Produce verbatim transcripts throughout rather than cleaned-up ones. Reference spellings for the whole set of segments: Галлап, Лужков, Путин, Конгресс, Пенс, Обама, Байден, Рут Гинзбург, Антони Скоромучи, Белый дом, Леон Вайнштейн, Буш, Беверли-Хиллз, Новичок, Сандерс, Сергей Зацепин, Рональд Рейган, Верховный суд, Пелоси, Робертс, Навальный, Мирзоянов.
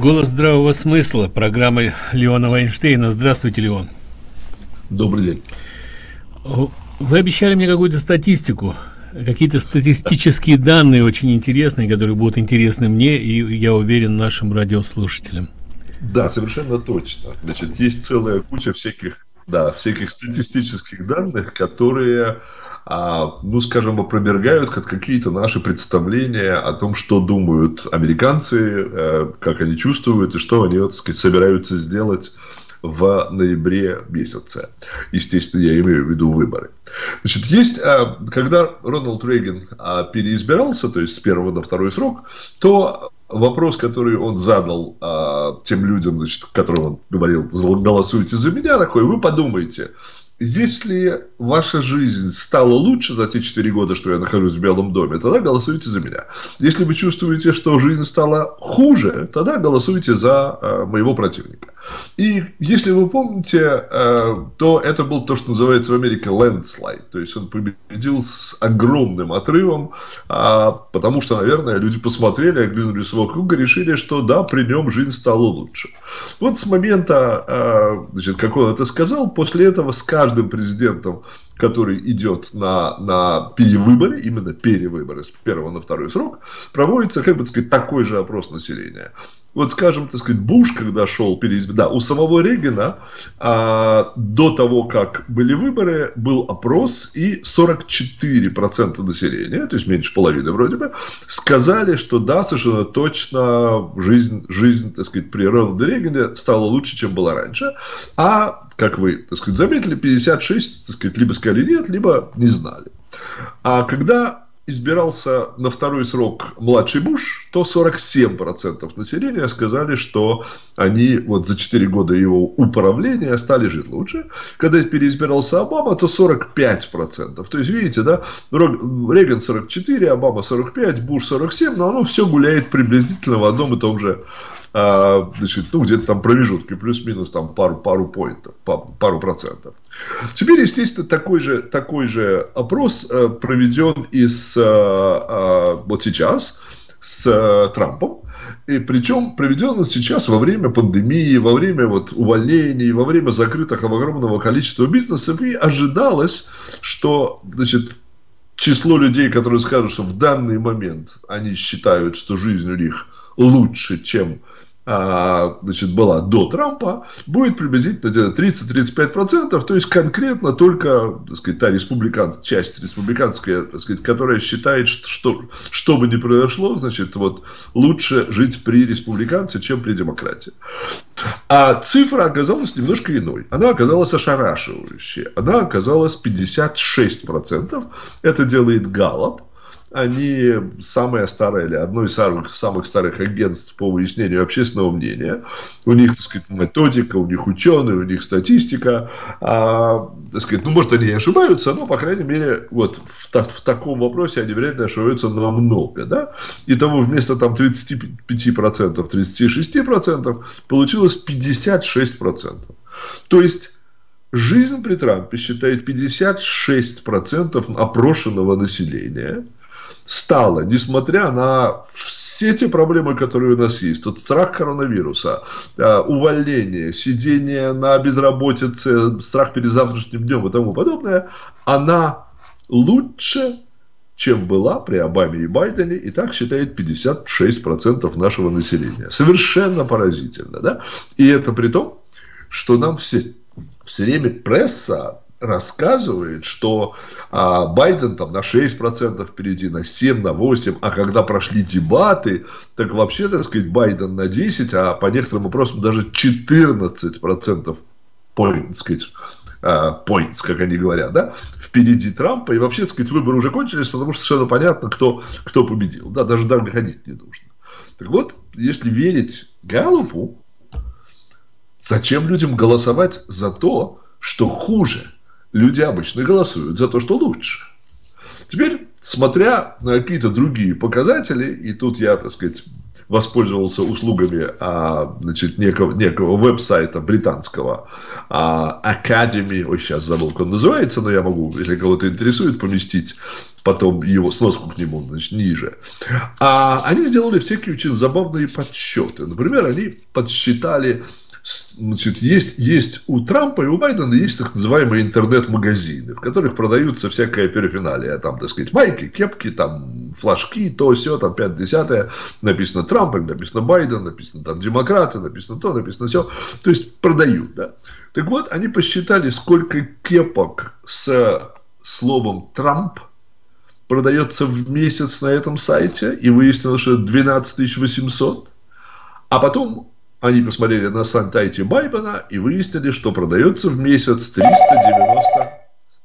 Голос здравого смысла, программа Леона Вайнштейна. Здравствуйте, Леон. Добрый день. Вы обещали мне какую-то статистику, какие-то статистические данные очень интересные, которые будут интересны мне и, я уверен, нашим радиослушателям. Да, совершенно точно. Значит, есть целая куча всяких, да, всяких статистических данных, которые, ну, скажем, опровергают какие-то наши представления о том, что думают американцы, как они чувствуют и что они, так сказать, собираются сделать в ноябре месяце. Естественно, я имею в виду выборы. Значит, есть, когда Рональд Рейган переизбирался, то есть с первого на второй срок, то вопрос, который он задал а, тем людям, значит, которым он говорил, голосуйте за меня, такой: вы подумайте, если ваша жизнь стала лучше за те четыре года, что я нахожусь в Белом доме, тогда голосуйте за меня. Если вы чувствуете, что жизнь стала хуже, тогда голосуйте за а, моего противника. И если вы помните, а, то это был то, что называется в Америке landslide. То есть он победил с огромным отрывом, а, потому что, наверное, люди посмотрели, оглянулись вокруг и решили, что да, при нем жизнь стала лучше. Вот с момента, а, значит, как он это сказал, после этого с каждым президентом, который идет на, на перевыборы, именно перевыборы с первого на второй срок, проводится, как бы сказать, такой же опрос населения. Вот, скажем, так сказать, Буш, когда шел переизб... да, у самого Рейгана а, до того, как были выборы, был опрос, и сорок четыре процента населения, то есть меньше половины вроде бы, сказали, что да, совершенно точно жизнь, жизнь, так сказать, при Рональде Рейгане стала лучше, чем была раньше. А, как вы, так сказать, заметили, пятьдесят шесть процентов, так сказать, либо сказали нет, либо не знали. А когда избирался на второй срок младший Буш, то сорок семь процентов населения сказали, что они вот за четыре года его управления стали жить лучше. Когда переизбирался Обама, то сорок пять процентов. То есть, видите, да, Рейган сорок четыре, Обама сорок пять, Буш сорок семь, но оно все гуляет приблизительно в одном и том же, значит, ну, где-то там промежутке, плюс-минус там пару, пару поинтов, пару процентов. Теперь, естественно, такой же, такой же опрос проведен и с, вот сейчас с Трампом. И причем проведен он сейчас во время пандемии, во время вот увольнений, во время закрытых огромного количества бизнесов. И ожидалось, что, значит, число людей, которые скажут, что в данный момент они считают, что жизнь у них лучше, чем, значит, была до Трампа, будет приблизительно тридцать-тридцать пять процентов, то есть конкретно только, так сказать, та республиканская часть, республиканская, так сказать, которая считает, что что бы ни произошло, значит, вот лучше жить при республиканце, чем при демократии. А цифра оказалась немножко иной. Она оказалась ошарашивающей. Она оказалась пятьдесят шесть процентов. Это делает Галлап. Они самое старое, или одно из самых, самых старых агентств по выяснению общественного мнения. У них, так сказать, методика, у них ученые, у них статистика. А, так сказать, ну, может, они и ошибаются, но, по крайней мере, вот в, в таком вопросе они, вероятно, ошибаются намного. Да? Итого вместо там тридцати пяти процентов, тридцати шести процентов получилось пятьдесят шесть процентов. То есть жизнь при Трампе считает пятьдесят шесть процентов опрошенного населения стало, несмотря на все те проблемы, которые у нас есть, тот страх коронавируса, увольнение, сидение на безработице, страх перед завтрашним днем и тому подобное, она лучше, чем была при Обаме и Байдене, и так считает пятьдесят шесть процентов нашего населения. Совершенно поразительно, да? И это при том, что нам все, все время пресса рассказывает, что а, Байден там на шесть процентов впереди, на семь процентов, на восемь процентов, а когда прошли дебаты, так вообще, так сказать, Байден на десять процентов, а по некоторым вопросам даже четырнадцать процентов point, сказать, point, как они говорят, да, впереди Трампа. И вообще, так сказать, выборы уже кончились, потому что совершенно понятно, кто, кто победил. Да, даже дальше ходить не нужно. Так вот, если верить Галлапу, зачем людям голосовать за то, что хуже? Люди обычно голосуют за то, что лучше. Теперь, смотря на какие-то другие показатели, и тут я, так сказать, воспользовался услугами а, значит, некого, некого веб-сайта британского а, Academy, ой, сейчас забыл, как он называется, но я могу, если кого-то интересует, поместить потом его сноску к нему, значит, ниже. А они сделали всякие очень забавные подсчеты. Например, они подсчитали, значит, есть, есть у Трампа и у Байдена есть так называемые интернет-магазины, в которых продаются всякая перифиналия, там, так сказать, майки, кепки, там, флажки, то, сё, там, пять десятых, написано Трамп, написано Байден, написано там демократы, написано то, написано сё, то есть продают, да. Так вот, они посчитали, сколько кепок с словом Трамп продается в месяц на этом сайте, и выяснилось, что двенадцать тысяч восемьсот, а потом они посмотрели на сайте Байдена и выяснили, что продается в месяц триста девяносто,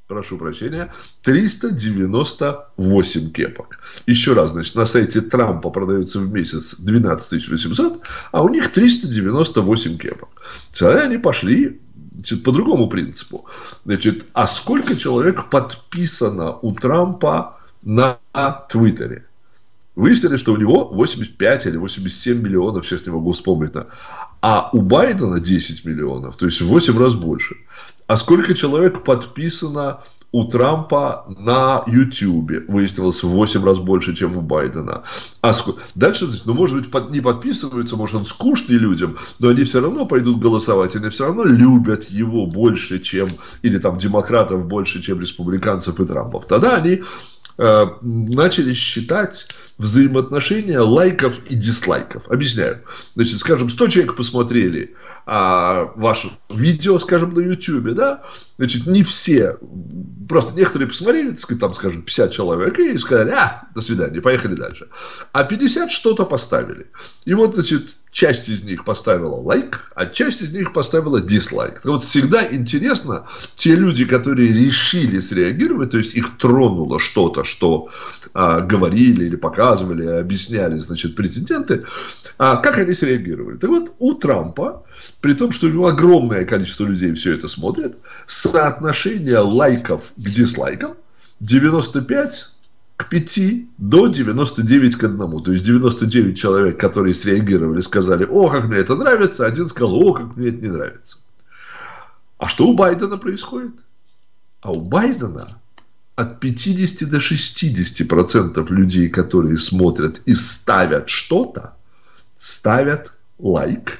прошу прощения, триста девяносто восемь кепок. Еще раз, значит, на сайте Трампа продается в месяц двенадцать тысяч восемьсот, а у них триста девяносто восемь кепок. Тогда они пошли, значит, по другому принципу. Значит, а сколько человек подписано у Трампа на Твиттере? Выяснили, что у него восемьдесят пять или восемьдесят семь миллионов, сейчас не могу вспомнить, а у Байдена десять миллионов, то есть в восемь раз больше. А сколько человек подписано у Трампа на Ютьюбе? Выяснилось, в восемь раз больше, чем у Байдена. А ск... Дальше, значит, ну, может быть, под... не подписываются, может, он скучный людям, но они все равно пойдут голосовать, они все равно любят его больше, чем, или там демократов больше, чем республиканцев и Трампов. Тогда они начали считать взаимоотношения лайков и дизлайков. Объясняю. Значит, скажем, сто человек посмотрели а, ваше видео, скажем, на Ютьюбе, да? Значит, не все, просто некоторые посмотрели, так сказать, там, скажем, пятьдесят человек и сказали, а, до свидания, поехали дальше. А пятьдесят что-то поставили. И вот, значит, часть из них поставила лайк, а часть из них поставила дизлайк. Так вот, всегда интересно, те люди, которые решили среагировать, то есть их тронуло что-то, что а, говорили или показывали, объясняли, значит, президенты, а, как они среагировали. Так вот, у Трампа, при том, что у него огромное количество людей все это смотрит, соотношение лайков к дизлайкам девяносто пять к пяти до девяноста девяти к одному. То есть девяносто девять человек, которые среагировали, сказали, о, как мне это нравится. Один сказал, о, как мне это не нравится. А что у Байдена происходит? А у Байдена от пятидесяти до шестидесяти процентов людей, которые смотрят и ставят что-то, ставят лайк.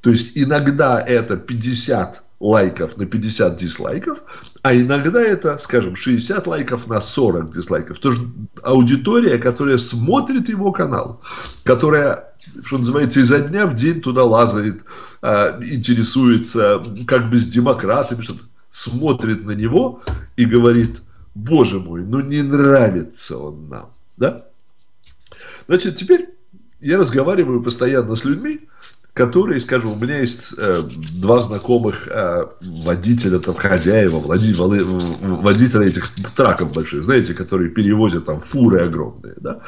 То есть иногда это пятьдесят лайков на пятьдесят дизлайков, а иногда это, скажем, шестьдесят лайков на сорок дизлайков. То есть аудитория, которая смотрит его канал, которая, что называется, изо дня в день туда лазает, интересуется как бы с демократами, что-то, смотрит на него и говорит, боже мой, ну не нравится он нам. Да? Значит, теперь я разговариваю постоянно с людьми, которые, скажем, у меня есть э, два знакомых э, водителя, там, хозяева, водителя этих траков больших, знаете, которые перевозят там фуры огромные, да?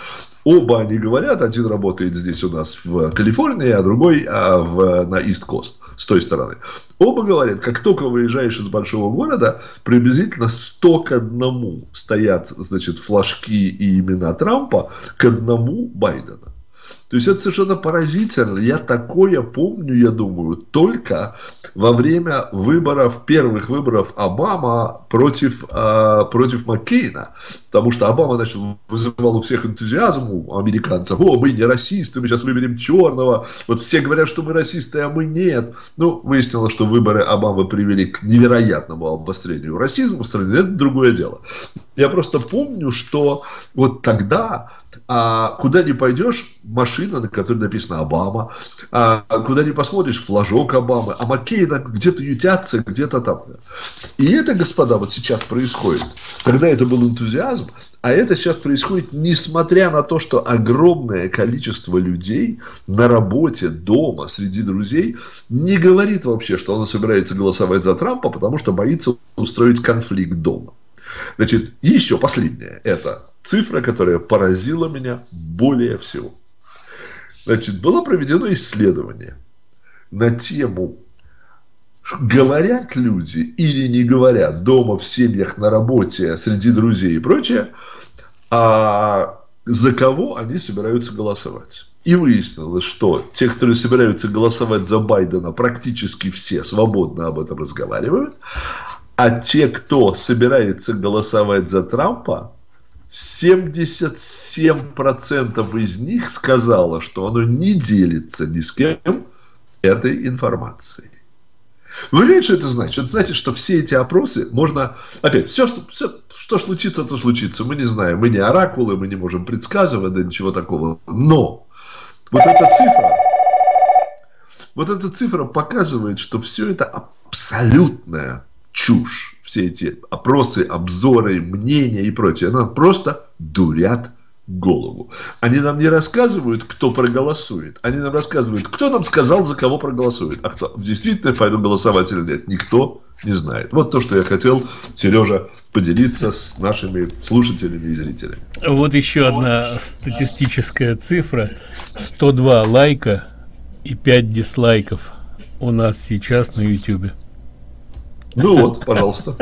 Оба они говорят, один работает здесь у нас в Калифорнии, а другой а, в, на Ист Кост, с той стороны. Оба говорят, как только выезжаешь из большого города, приблизительно сто к одному стоят, значит, флажки и имена Трампа, к одному Байдена. То есть, это совершенно поразительно. Я такое помню, я думаю, только во время выборов, первых выборов Обама против, э, против Маккейна. Потому что Обама начал, вызывал у всех энтузиазм, у американцев. О, мы не расисты, мы сейчас выберем черного. Вот все говорят, что мы расисты, а мы нет. Ну, выяснилось, что выборы Обамы привели к невероятному обострению расизма в стране. Это другое дело. Я просто помню, что вот тогда, а, куда ни пойдешь, машина, на которой написано Обама, а, куда ни посмотришь, флажок Обамы, а Маккейна где-то ютятся, где-то там. И это, господа, вот сейчас происходит. Тогда это был энтузиазм, а это сейчас происходит, несмотря на то, что огромное количество людей на работе, дома, среди друзей не говорит вообще, что он собирается голосовать за Трампа, потому что боится устроить конфликт дома. Значит, еще последнее. Это цифра, которая поразила меня более всего. Значит, было проведено исследование на тему, говорят люди или не говорят дома, в семьях, на работе, среди друзей и прочее, а за кого они собираются голосовать. И выяснилось, что те, которые собираются голосовать за Байдена, практически все свободно об этом разговаривают. А те, кто собирается голосовать за Трампа, семьдесят семь процентов из них сказало, что оно не делится ни с кем этой информацией. Вы видите, что это значит? Это значит, что все эти опросы можно... Опять, все, что, все, что случится, то случится. Мы не знаем, мы не оракулы, мы не можем предсказывать, да ничего такого. Но вот эта цифра, вот эта цифра показывает, что все это абсолютная чушь. Все эти опросы, обзоры, мнения и прочее. Нам просто дурят голову. Они нам не рассказывают, кто проголосует. Они нам рассказывают, кто нам сказал, за кого проголосует. А кто действительно пойдет голосовать или нет, никто не знает. Вот то, что я хотел, Сережа, поделиться с нашими слушателями и зрителями. Вот еще одна статистическая цифра. сто два лайка и пять дизлайков у нас сейчас на Ютьюбе. Ну вот, пожалуйста.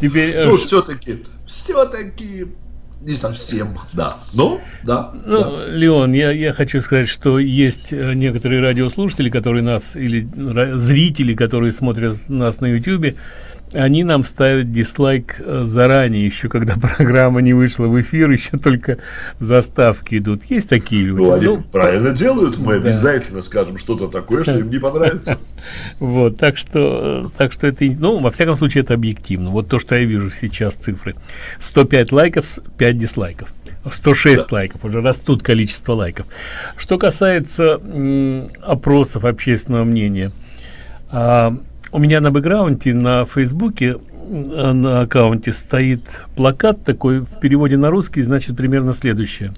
Теперь... Ну, все-таки, все-таки не совсем, да. Но, да. Ну, да. Леон, я, я хочу сказать, что есть некоторые радиослушатели, которые нас, или зрители, которые смотрят нас на Ютьюбе, они нам ставят дизлайк заранее, еще когда программа не вышла в эфир, еще только заставки идут. Есть такие люди? Ну, они ну, правильно делают, мы да. обязательно скажем что-то такое, что им не понравится. Вот, так что, так что это, ну, во всяком случае, это объективно. Вот то, что я вижу сейчас цифры. сто пять лайков, пять дизлайков. сто шесть да. лайков, уже растут количество лайков. Что касается опросов общественного мнения, у меня на бэкграунде, на Фейсбуке, на аккаунте стоит плакат такой, в переводе на русский, значит, примерно следующее.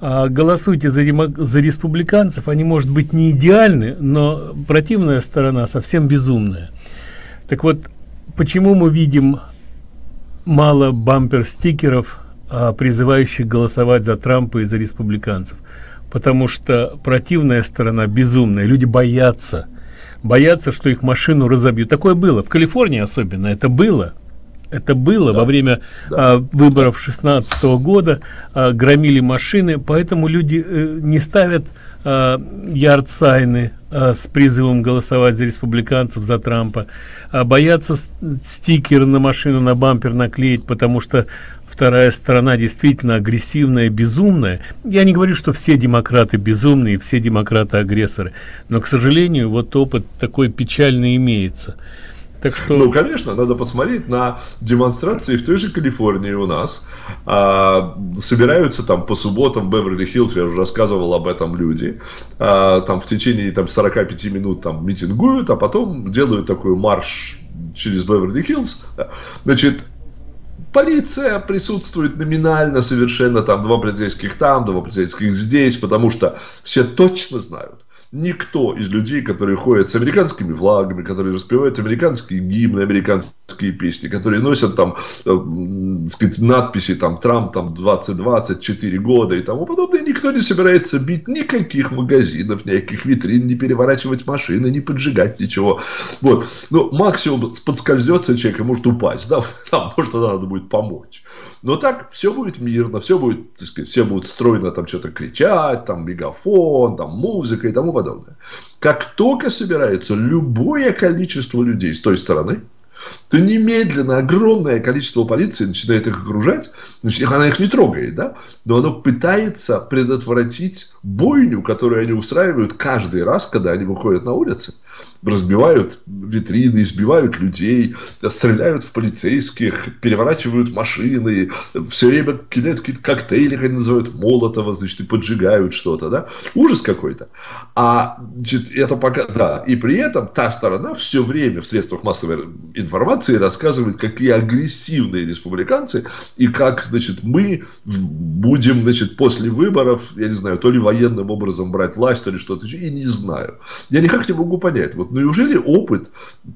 Голосуйте за, за республиканцев, они, может быть, не идеальны, но противная сторона совсем безумная. Так вот, почему мы видим мало бампер-стикеров, призывающих голосовать за Трампа и за республиканцев? Потому что противная сторона безумная, люди боятся. Боятся, что их машину разобьют. Такое было. В Калифорнии особенно это было. Это было да. во время да. а, выборов шестнадцатого года. А, громили машины. Поэтому люди э, не ставят а, ярд-сайны а, с призывом голосовать за республиканцев, за Трампа. А, боятся стикер на машину, на бампер наклеить, потому что вторая сторона действительно агрессивная, безумная. Я не говорю, что все демократы безумные, все демократы агрессоры, но, к сожалению, вот опыт такой печальный имеется. Так что... Ну, конечно, надо посмотреть на демонстрации в той же Калифорнии у нас. А, собираются там по субботам в Беверли-Хиллз, я уже рассказывал об этом, люди. А, там в течение там, сорока пяти минут там, митингуют, а потом делают такой марш через Беверли-Хиллз. Значит, полиция присутствует номинально совершенно, там два полицейских там, два полицейских здесь, потому что все точно знают. Никто из людей, которые ходят с американскими флагами, которые распевают американские гимны, американские песни, которые носят там, так сказать, надписи там Трамп там двадцать двадцать, четыре года и тому подобное, никто не собирается бить никаких магазинов, никаких витрин, не переворачивать машины, не поджигать ничего. Вот. Ну, максимум подскользнется человек и может упасть, да, там, может, надо будет помочь. Но так все будет мирно, все будет, так сказать, все будут стройно там что-то кричать, там мегафон, там музыка и тому подобное. Как только собирается любое количество людей с той стороны, то немедленно огромное количество полиции начинает их окружать, значит, она их не трогает, да? Но она пытается предотвратить бойню, которую они устраивают каждый раз, когда они выходят на улицы. Разбивают витрины, избивают людей, стреляют в полицейских, переворачивают машины, все время кидают какие-то коктейли, как они называют, молотова, значит, и поджигают что-то, да? Ужас какой-то. А, значит, это пока, да, и при этом та сторона все время в средствах массовой информации рассказывает, какие агрессивные республиканцы, и как, значит, мы будем, значит, после выборов, я не знаю, то ли военным образом брать власть, то ли что-то еще, и не знаю. Я никак не могу понять. объясняет. Вот ну, неужели опыт,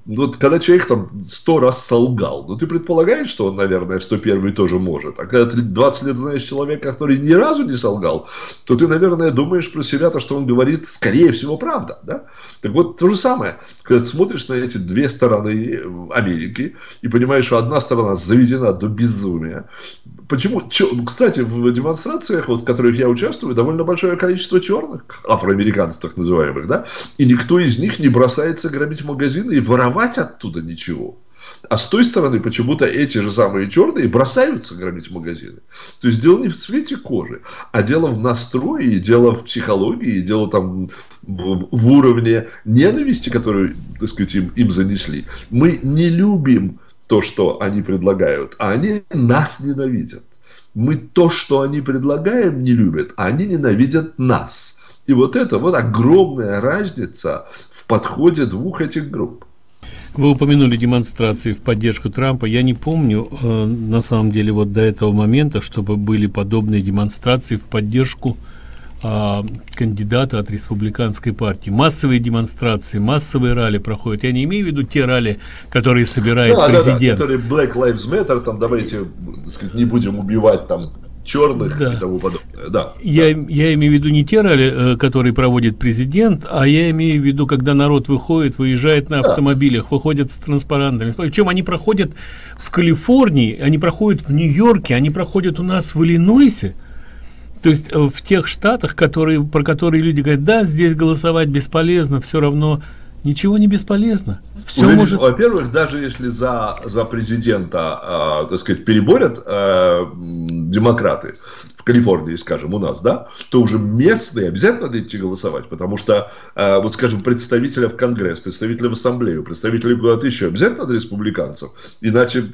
вот когда человек там сто раз солгал, ну ты предполагаешь, что он, наверное, сто первый тоже может. А когда ты двадцать лет знаешь человека, который ни разу не солгал, то ты, наверное, думаешь про себя, то, что он говорит, скорее всего, правда. Да? Так вот, то же самое. Когда ты смотришь на эти две стороны Америки и понимаешь, что одна сторона заведена до безумия. Почему? Кстати, в демонстрациях, вот, в которых я участвую, довольно большое количество черных, афроамериканцев так называемых, да, и никто из них не бросается грабить магазины и воровать оттуда ничего. А с той стороны почему-то эти же самые черные бросаются громить магазины. То есть дело не в цвете кожи, а дело в настрое, дело в психологии, дело там в уровне ненависти, которую, так сказать, им, им занесли. Мы не любим то, что они предлагают, а они нас ненавидят. Мы то, что они предлагаем, не любят, а они ненавидят нас. И вот это вот огромная разница в подходе двух этих групп. Вы упомянули демонстрации в поддержку Трампа. Я не помню, э, на самом деле, вот до этого момента, чтобы были подобные демонстрации в поддержку э, кандидата от республиканской партии. Массовые демонстрации, массовые ралли проходят. Я не имею в виду те ралли, которые собирает да, президент. Да, да, которые Black Lives Matter, там давайте, так сказать, не будем убивать там черных да. и тому подобное. Да, я, да. я имею в виду не те ралли, которые проводит президент, а я имею в виду, когда народ выходит, выезжает на да. автомобилях, выходят с транспарантами. Причем они проходят в Калифорнии, они проходят в Нью-Йорке, они проходят у нас в Иллинойсе. То есть в тех штатах, которые, про которые люди говорят, да, здесь голосовать бесполезно, все равно... Ничего не бесполезно. Может... Во-первых, даже если за, за президента, э, так сказать, переборят э, демократы в Калифорнии, скажем, у нас, да, то уже местные обязательно надо идти голосовать, потому что, э, вот, скажем, представителя в Конгресс, представителя в Ассамблею, представителя куда-то еще обязательно надо республиканцев, иначе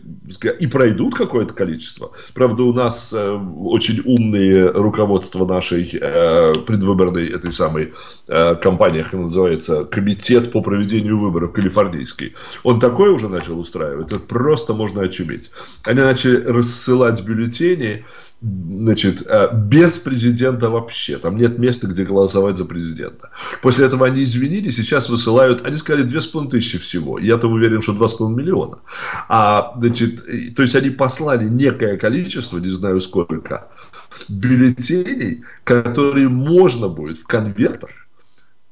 и пройдут какое-то количество. Правда, у нас э, очень умные руководство нашей э, предвыборной этой самой э, кампании, как называется, комитет по по проведению выборов калифорнийский. Он такой уже начал устраивать, это просто можно очуметь. Они начали рассылать бюллетени, значит, без президента вообще. Там нет места, где голосовать за президента. После этого они извинились, сейчас высылают, они сказали, две с половиной тысячи всего. Я-то уверен, что два с половиной миллиона. А, значит, то есть они послали некое количество, не знаю сколько, бюллетеней, которые можно будет в конвертах.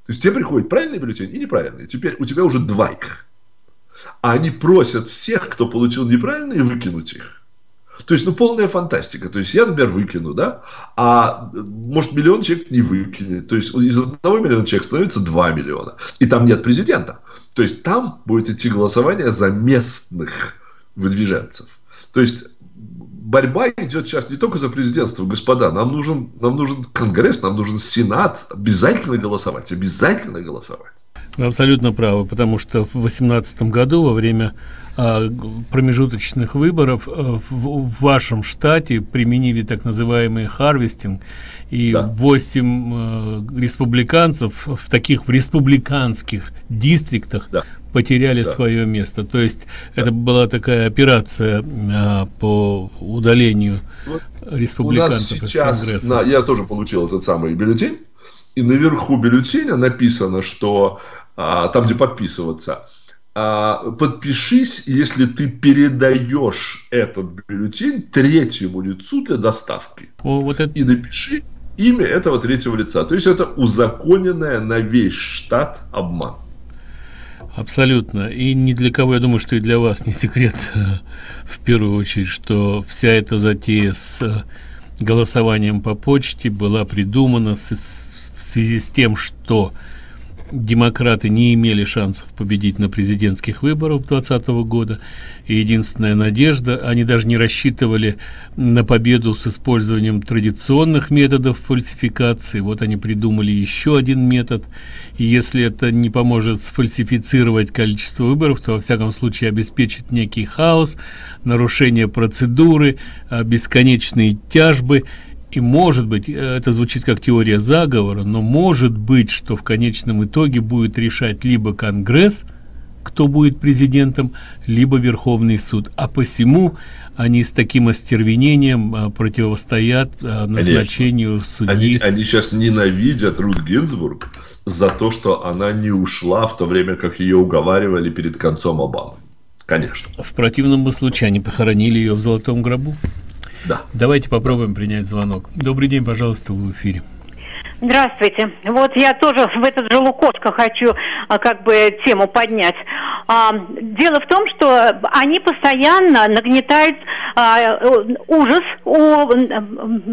То есть тебе приходит правильный бюллетень и неправильный. Теперь у тебя уже два их. А они просят всех, кто получил неправильные, выкинуть их. То есть, ну, полная фантастика. То есть, я, например, выкину, да? А может, миллион человек не выкинет. То есть, из одного миллиона человек становится два миллиона. И там нет президента. То есть, там будет идти голосование за местных выдвиженцев. То есть... Борьба идет сейчас не только за президентство, господа, нам нужен, нам нужен Конгресс, нам нужен Сенат, обязательно голосовать, обязательно голосовать. Вы абсолютно правы, потому что в две тысячи восемнадцатом году во время а, промежуточных выборов а, в, в вашем штате применили так называемый харвестинг, и да. восемь а, республиканцев в таких в республиканских дистриктах да. потеряли да. свое место. То есть да. это была такая операция а, по удалению вот республиканцев из Конгресса. На, я тоже получил этот самый бюллетень. И наверху бюллетеня написано, что а, там, где подписываться, а, подпишись, если ты передаешь этот бюллетень третьему лицу для доставки. О, вот это... И напиши имя этого третьего лица. То есть это узаконенная на весь штат обман. Абсолютно. И ни для кого, я думаю, что и для вас не секрет, в первую очередь, что вся эта затея с голосованием по почте была придумана с, в связи с тем, что демократы не имели шансов победить на президентских выборах две тысячи двадцатого года. И единственная надежда, они даже не рассчитывали на победу с использованием традиционных методов фальсификации. Вот они придумали еще один метод. И если это не поможет сфальсифицировать количество выборов, то во всяком случае обеспечит некий хаос, нарушение процедуры, бесконечные тяжбы. И может быть, это звучит как теория заговора, но может быть, что в конечном итоге будет решать либо Конгресс, кто будет президентом, либо Верховный суд. А посему они с таким остервенением противостоят назначению Конечно. судьи. Они, они сейчас ненавидят Рут Гинзбург за то, что она не ушла в то время, как ее уговаривали перед концом Обамы. Конечно. В противном бы случае они похоронили ее в золотом гробу. Да. Давайте попробуем принять звонок. Добрый день, пожалуйста, вы в эфире. Здравствуйте. Вот я тоже в этот же Лукошко хочу а, как бы тему поднять. А, дело в том, что они постоянно нагнетают а, ужас у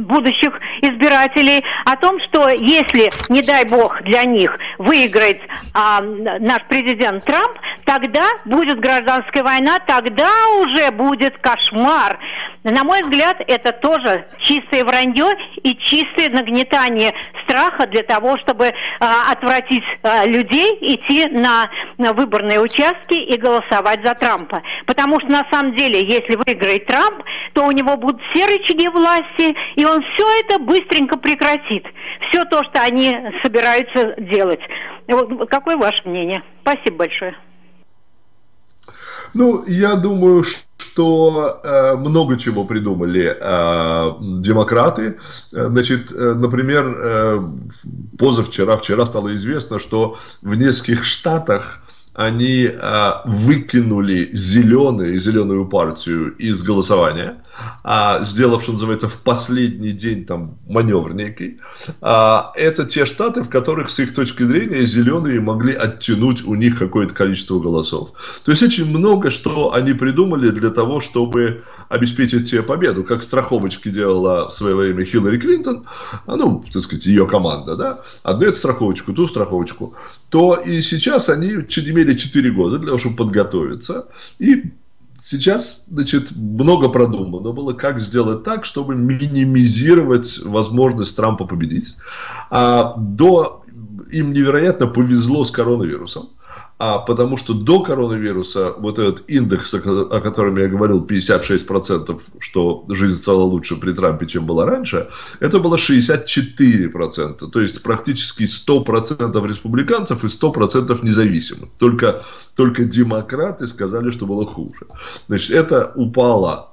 будущих избирателей о том, что если, не дай бог, для них выиграет а, наш президент Трамп, тогда будет гражданская война, тогда уже будет кошмар. На мой взгляд, это тоже чистое вранье и чистое нагнетание страха для того, чтобы а, отвратить а, людей идти на, на выборные участки и голосовать за Трампа. Потому что на самом деле, если выиграет Трамп, то у него будут все рычаги власти, и он все это быстренько прекратит. Все то, что они собираются делать. Вот, какое ваше мнение? Спасибо большое. Ну, я думаю, что... что э, много чего придумали э, демократы. Значит, э, например, э, позавчера, вчера стало известно, что в нескольких штатах они э, выкинули зеленые, зеленую партию из голосования, э, сделав, что называется, в последний день там маневр некий. Э, это те штаты, в которых, с их точки зрения, зеленые могли оттянуть у них какое-то количество голосов. То есть, очень много, что они придумали для того, чтобы обеспечить себе победу, как страховочки делала в свое время Хиллари Клинтон, ну, так сказать, ее команда, да, одну эту страховочку, ту страховочку, то и сейчас они имели четыре года для того, чтобы подготовиться, и сейчас, значит, много продумано было, как сделать так, чтобы минимизировать возможность Трампа победить. А до им невероятно повезло с коронавирусом. А потому что до коронавируса вот этот индекс, о котором я говорил, пятьдесят шесть процентов, что жизнь стала лучше при Трампе, чем была раньше, это было шестьдесят четыре процента. То есть, практически сто процентов республиканцев и сто процентов независимых. Только, только демократы сказали, что было хуже. Значит, это упало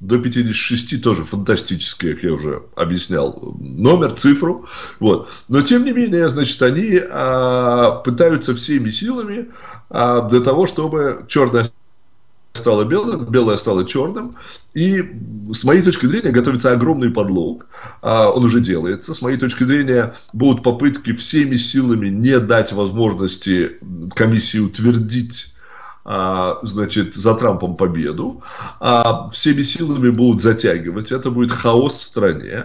до пятидесяти шести, тоже фантастический, как я уже объяснял, номер, цифру. Вот. Но, тем не менее, значит, они а, пытаются всеми силами а, для того, чтобы черное стало белым, белое стало черным. И, с моей точки зрения, готовится огромный подлог. А, он уже делается. С моей точки зрения, будут попытки всеми силами не дать возможности комиссии утвердить, значит, за Трампом победу, а всеми силами будут затягивать, это будет хаос в стране,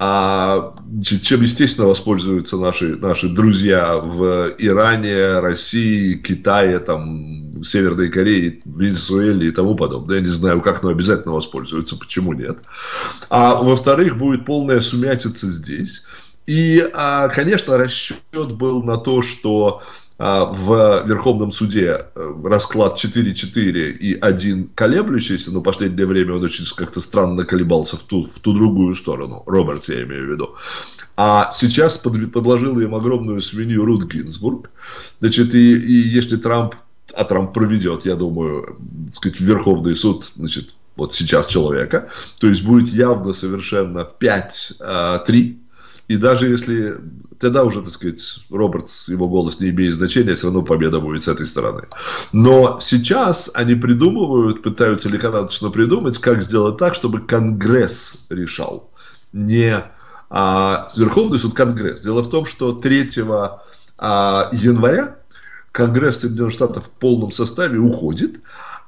а, чем, естественно, воспользуются наши, наши друзья в Иране, России, Китае, там, Северной Корее, Венесуэле и тому подобное. Я не знаю, как, но обязательно воспользуются, почему нет. А, во-вторых, будет полная сумятица здесь. И, а, конечно, расчет был на то, что в Верховном суде расклад четыре-четыре и один колеблющийся, но в последнее время он очень как-то странно колебался в ту, в ту другую сторону, Робертс, я имею в виду. А сейчас под, подложила им огромную свинью Рут Гинзбург. Значит, и, и если Трамп, а Трамп проведет, я думаю, так сказать, в Верховный суд, значит, вот сейчас человека, то есть будет явно совершенно пять-три. И даже если, тогда уже, так сказать, Робертс, его голос не имеет значения, все равно победа будет с этой стороны. Но сейчас они придумывают, пытаются лихорадочно придумать, как сделать так, чтобы Конгресс решал. Не а, Верховный суд, Конгресс. Дело в том, что третьего января Конгресс Соединенных Штатов в полном составе уходит.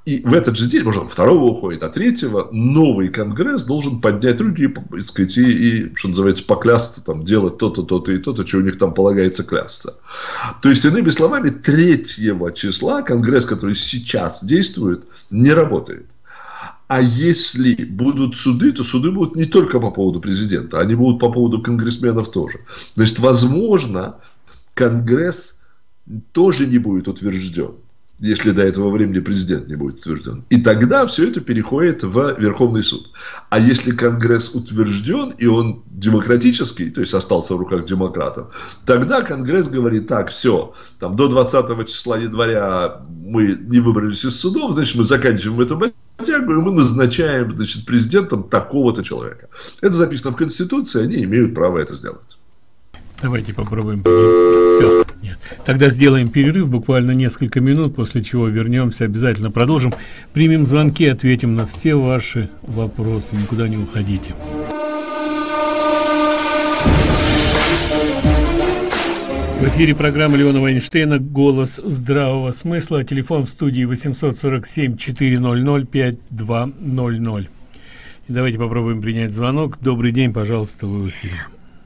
И в этот же день, может, второго уходит, а третьего новый Конгресс должен поднять руки и, сказать, и, и что называется, поклясться, там, делать то-то, то-то и то-то, что у них там полагается клясться. То есть, иными словами, третьего числа Конгресс, который сейчас действует, не работает. А если будут суды, то суды будут не только по поводу президента, они будут по поводу конгрессменов тоже. Значит, возможно, Конгресс тоже не будет утвержден. если до этого времени президент не будет утвержден. И тогда все это переходит в Верховный суд. А если Конгресс утвержден, и он демократический, то есть остался в руках демократов, тогда Конгресс говорит: так, все, там, до двадцатого числа января мы не выбрались из судов, значит, мы заканчиваем эту батягу, и мы назначаем, значит, президентом такого-то человека. Это записано в Конституции, они имеют право это сделать. Давайте попробуем. Все. Нет. Тогда сделаем перерыв, буквально несколько минут, после чего вернемся, обязательно продолжим. Примем звонки, ответим на все ваши вопросы. Никуда не уходите. В эфире программа Леона Вайнштейна «Голос здравого смысла». Телефон в студии восемь сорок семь четыре ноль ноль пять два ноль ноль. И давайте попробуем принять звонок. Добрый день, пожалуйста, вы в эфире.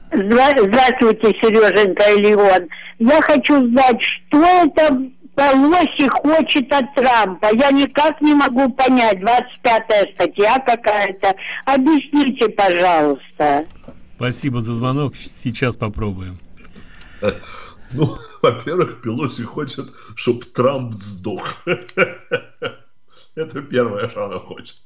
Здравствуйте, Сереженька и Леон. Я хочу знать, что это Пелоси хочет от Трампа. Я никак не могу понять. двадцать пятая статья какая-то. Объясните, пожалуйста. Спасибо за звонок. Сейчас попробуем. Ну, во-первых, Пелоси хочет, чтобы Трамп сдох. Это первое, что она хочет.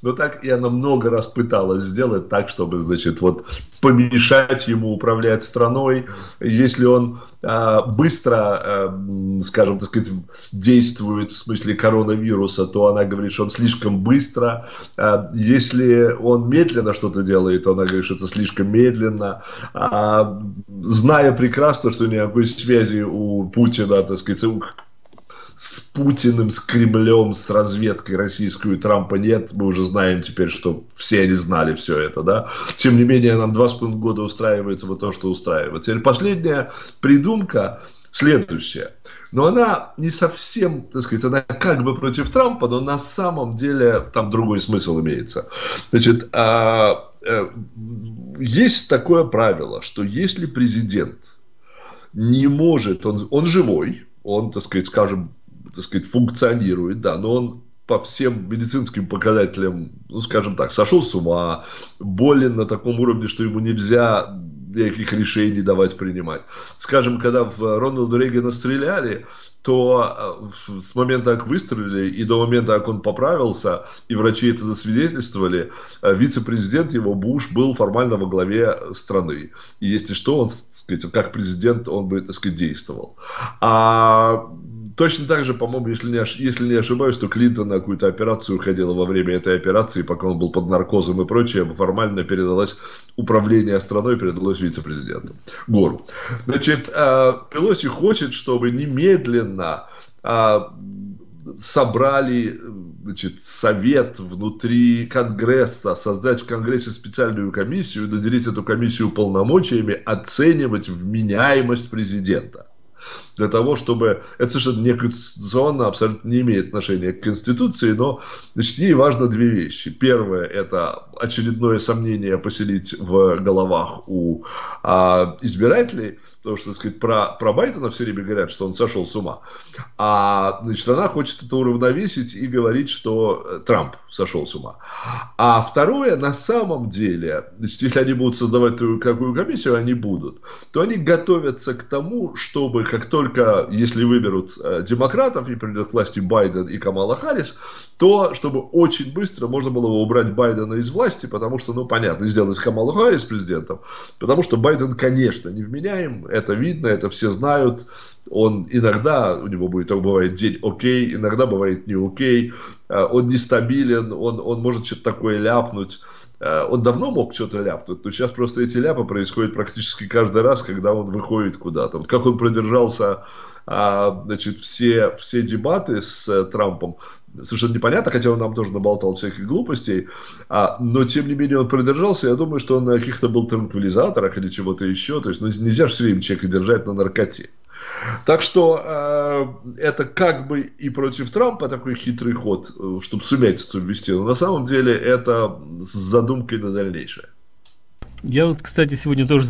Но так и она много раз пыталась сделать так, чтобы, значит, вот помешать ему управлять страной. Если он э, быстро, э, скажем, так сказать, действует в смысле коронавируса, то она говорит, что он слишком быстро. Э, если он медленно что-то делает, то она говорит, что это слишком медленно. Э, зная прекрасно, что никакой связи у Путина, так сказать, у с Путиным, с Кремлем, с разведкой российской у Трампа нет. Мы уже знаем теперь, что все они знали все это, да. Тем не менее, нам два с половиной года устраивается вот то, что устраивает. Теперь последняя придумка следующая. Но она не совсем, так сказать, она как бы против Трампа, но на самом деле там другой смысл имеется. Значит, есть такое правило, что если президент не может, он, он живой, он, так сказать, скажем, так сказать, функционирует, да, но он по всем медицинским показателям, ну, скажем так, сошел с ума, болен на таком уровне, что ему нельзя никаких решений давать, принимать. Скажем, когда в Рональда Рейгана стреляли, то с момента, как выстрелили, и до момента, как он поправился, и врачи это засвидетельствовали, вице-президент его, Буш, был формально во главе страны. И если что, он, так сказать, как президент, он бы, так сказать, действовал. А точно так же, по-моему, если не, если не ошибаюсь, то Клинтон на какую-то операцию ходила во время этой операции, пока он был под наркозом и прочее, формально передалось управление страной, передалось вице-президенту Гору. Значит, Пелоси хочет, чтобы немедленно собрали, значит, совет внутри Конгресса, создать в Конгрессе специальную комиссию, наделить эту комиссию полномочиями оценивать вменяемость президента. Для того, чтобы... Это совершенно неконституционно, абсолютно не имеет отношения к Конституции, но, значит, ей важно две вещи. Первое, это очередное сомнение поселить в головах у а, избирателей, потому что, так сказать, про, про Байдена все время говорят, что он сошел с ума. А, значит, она хочет это уравновесить и говорить, что Трамп сошел с ума. А второе, на самом деле, значит, если они будут создавать какую комиссию, они будут, то они готовятся к тому, чтобы как только, если выберут демократов и придет к власти Байден и Камала Харрис, то чтобы очень быстро можно было убрать Байдена из власти, потому что, ну, понятно, сделать Камалу Харрис президентом, потому что Байден, конечно, невменяем, это видно, это все знают, он иногда, у него будет, бывает день окей, иногда бывает не окей, он нестабилен, он, он может что-то такое ляпнуть. Он давно мог что-то ляпнуть, но сейчас просто эти ляпы происходят практически каждый раз, когда он выходит куда-то. Вот как он продержался, значит, все, все дебаты с Трампом, совершенно непонятно, хотя он нам тоже наболтал всяких глупостей, но тем не менее он продержался. Я думаю, что он на каких-то был транквилизаторах или чего-то еще. То есть, ну, нельзя же все время человека держать на наркоте. Так что э, это как бы и против Трампа такой хитрый ход, чтобы суметь это ввести, но на самом деле это с задумкой на дальнейшее. Я вот, кстати, сегодня тоже,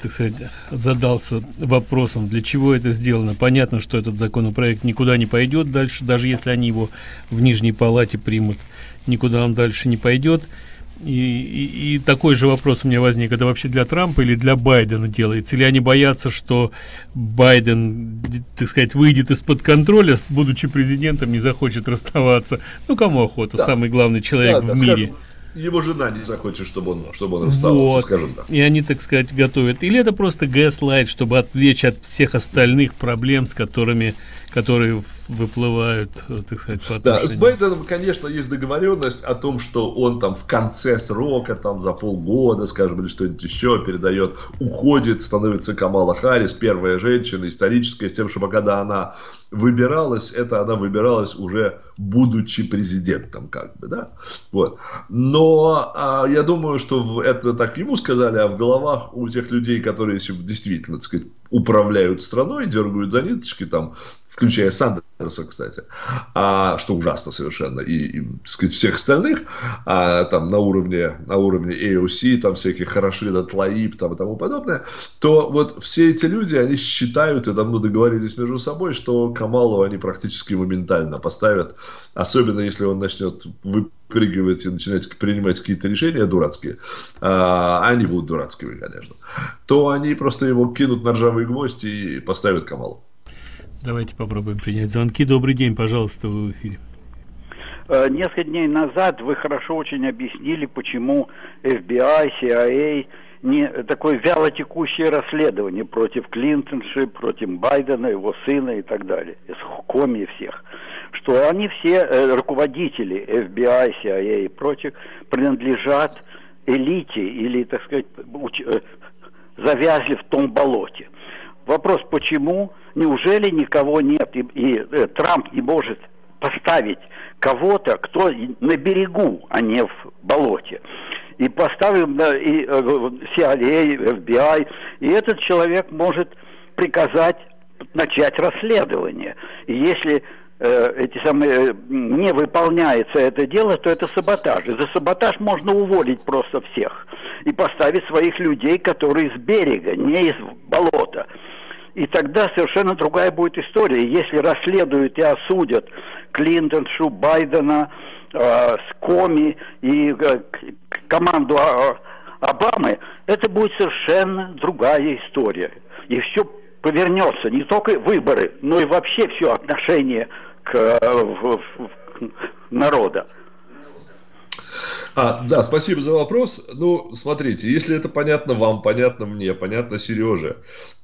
так сказать, задался вопросом, для чего это сделано. Понятно, что этот законопроект никуда не пойдет дальше, даже если они его в Нижней Палате примут, никуда он дальше не пойдет. И, и, и такой же вопрос у меня возник. Это вообще для Трампа или для Байдена делается? Или они боятся, что Байден, так сказать, выйдет из-под контроля, будучи президентом, не захочет расставаться? Ну, кому охота? Да. Самый главный человек да, в да, мире. Скажем, его жена не захочет, чтобы он, чтобы он расставался, вот. Скажем так. И они, так сказать, готовят. Или это просто гэслайт, чтобы отвлечь от всех остальных проблем, с которыми... которые выплывают, так сказать, по отношению. Да, с Байденом, конечно, есть договоренность о том, что он там в конце срока, там за полгода, скажем, или что-нибудь еще передает, уходит, становится Камала Харрис, первая женщина, историческая, с тем, чтобы когда она выбиралась, это она выбиралась уже будучи президентом, как бы, да, вот. Но а, я думаю, что это так ему сказали, а в головах у тех людей, которые действительно, так сказать, управляют страной, дергают за ниточки, там, включая Сандерса, кстати, а, что ужасно совершенно, и, и так сказать, всех остальных, а, там, на уровне, на уровне эй о си, там, всяких Рашида Тлоиб, там, и тому подобное, то вот все эти люди, они считают, и давно договорились между собой, что Камалу они практически моментально поставят, особенно если он начнет выпускать, прыгивать и начинать принимать какие-то решения дурацкие, а они будут дурацкими, конечно, то они просто его кинут на ржавый гвоздь и поставят Камалу. Давайте попробуем принять звонки. Добрый день, пожалуйста, вы в эфире. Несколько дней назад вы хорошо очень объяснили, почему эф би ай, си ай эй не такое вялотекущее расследование против Клинтонши, против Байдена, его сына и так далее, из коми всех. Что они все, э, руководители эф би ай, си ай эй и прочих, принадлежат элите или, так сказать, уч... завязли в том болоте. Вопрос, почему? Неужели никого нет? И, и э, Трамп не может поставить кого-то, кто на берегу, а не в болоте. И поставим на и, э, си ай эй, эф би ай, и этот человек может приказать начать расследование. И если... эти самые, не выполняется это дело, то это саботаж. И за саботаж можно уволить просто всех и поставить своих людей, которые с берега, не из болота. И тогда совершенно другая будет история. Если расследуют и осудят Клинтоншу, Байдена, э, Скоми и э, команду э, Обамы, это будет совершенно другая история. И все повернется. Не только выборы, но и вообще все отношение к, в, в, к народа. А, да, спасибо за вопрос. Ну, смотрите, если это понятно вам, понятно мне, понятно Сереже,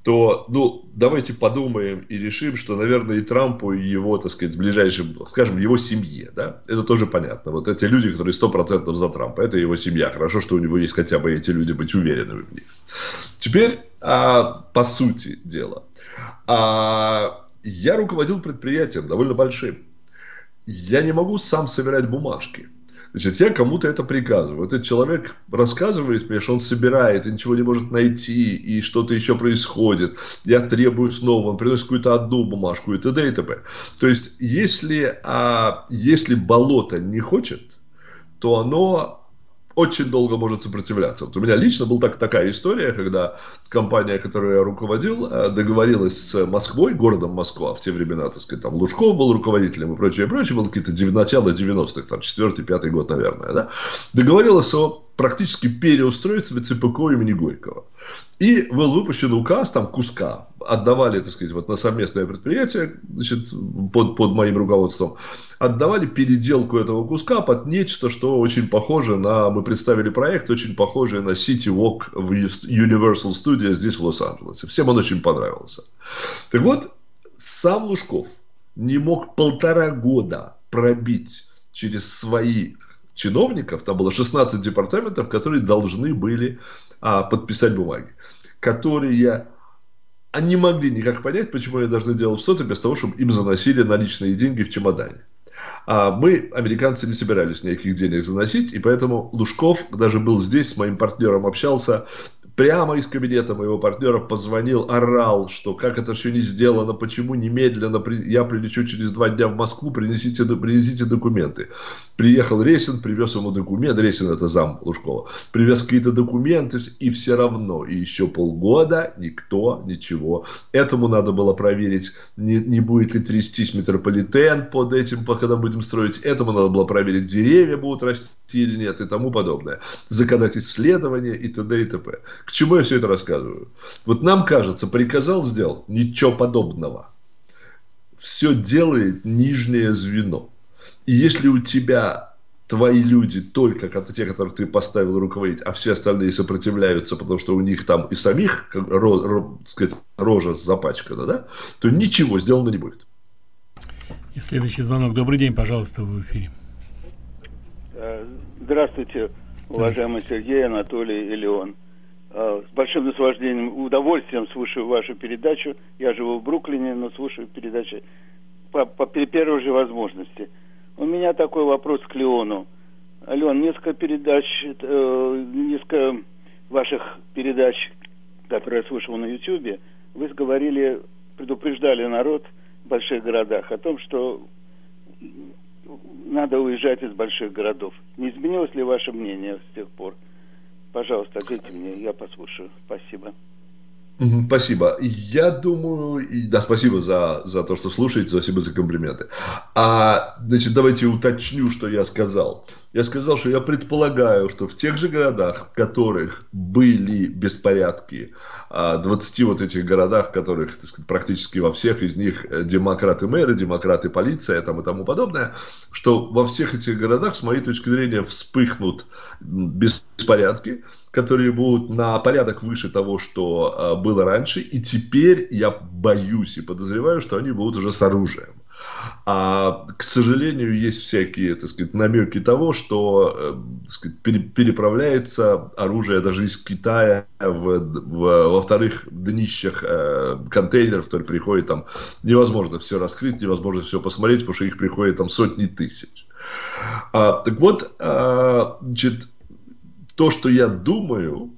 то, ну, давайте подумаем и решим, что, наверное, и Трампу, и его, так сказать, ближайшим, скажем, его семье, да, это тоже понятно. Вот эти люди, которые сто процентов за Трампа, это его семья. Хорошо, что у него есть хотя бы эти люди, быть уверенными в них. Теперь, а, по сути дела, а, я руководил предприятием довольно большим. Я не могу сам собирать бумажки. Значит, я кому-то это приказываю. Этот человек рассказывает мне, что он собирает и ничего не может найти, и что-то еще происходит. Я требую снова, он приносит какую-то одну бумажку и т.д. и т.п. То есть, если, а, если болото не хочет, то оно очень долго может сопротивляться. Вот у меня лично была так, такая история, когда компания, которую я руководил, договорилась с Москвой, городом Москва, в те времена, так сказать, там Лужков был руководителем и прочее, и прочее, было какие-то начало девяностых, там, четвёртый, пятый год, наверное, да, договорилась о практически переустройстве ЦПКО имени Горького. И был выпущен указ, там, куска, отдавали, так сказать, вот на совместное предприятие, значит, под, под моим руководством, отдавали переделку этого куска под нечто, что очень похоже на, мы представили проект, очень похожий на City Walk в Universal Studios здесь, в Лос-Анджелесе. Всем он очень понравился. Так вот, сам Лужков не мог полтора года пробить через свои... чиновников, там было шестнадцать департаментов, которые должны были а, подписать бумаги, которые они могли никак понять, почему они должны делать что-то, без того, чтобы им заносили наличные деньги в чемодане. А мы, американцы, не собирались никаких денег заносить, и поэтому Лужков даже был здесь, с моим партнером общался, прямо из кабинета моего партнера позвонил, орал, что как это все не сделано, почему немедленно, я прилечу через два дня в Москву, принесите, принесите документы. Приехал Ресин, привез ему документы, Ресин это зам Лужкова, привез какие-то документы, и все равно, и еще полгода никто ничего. Этому надо было проверить, не, не будет ли трястись метрополитен под этим, когда будем строить, этому надо было проверить, деревья будут расти. или нет, и тому подобное. Закатать исследования и т.д. и т.п. К чему я все это рассказываю? Вот нам кажется, приказал, сделал, ничего подобного. Все делает нижнее звено. И если у тебя твои люди только те, которых ты поставил руководить, а все остальные сопротивляются, потому что у них там и самих ро, ро, сказать, рожа запачкана, да? То ничего сделано не будет. И следующий звонок. Добрый день, пожалуйста, в эфире. Здравствуйте, уважаемый Сергей, Анатолий и Леон. С большим наслаждением, удовольствием слушаю вашу передачу. Я живу в Бруклине, но слушаю передачи по, по, при первой же возможности. У меня такой вопрос к Леону. Леон, несколько передач, э, несколько ваших передач, которые я слушал на Ютьюбе, вы говорили, предупреждали народ в больших городах о том, что надо уезжать из больших городов. Не изменилось ли ваше мнение с тех пор? Пожалуйста, ответьте мне, я послушаю. Спасибо. Спасибо. Я думаю... Да, спасибо за, за то, что слушаете, спасибо за комплименты. А, значит, давайте уточню, что я сказал. Я сказал, что я предполагаю, что в тех же городах, в которых были беспорядки, двадцати вот этих городах, в которых, так сказать, практически во всех из них демократы-мэры, демократы-полиция там и тому подобное, что во всех этих городах, с моей точки зрения, вспыхнут беспорядки, которые будут на порядок выше того, что было раньше. И теперь я боюсь и подозреваю, что они будут уже с оружием. А, к сожалению, есть всякие, так сказать, намеки того, что, так сказать, переправляется оружие даже из Китая в, в, во вторых днищах э, контейнеров, которые приходят там. Невозможно все раскрыть, невозможно все посмотреть, потому что их приходит там сотни тысяч. А, так вот, а, значит, то, что я думаю,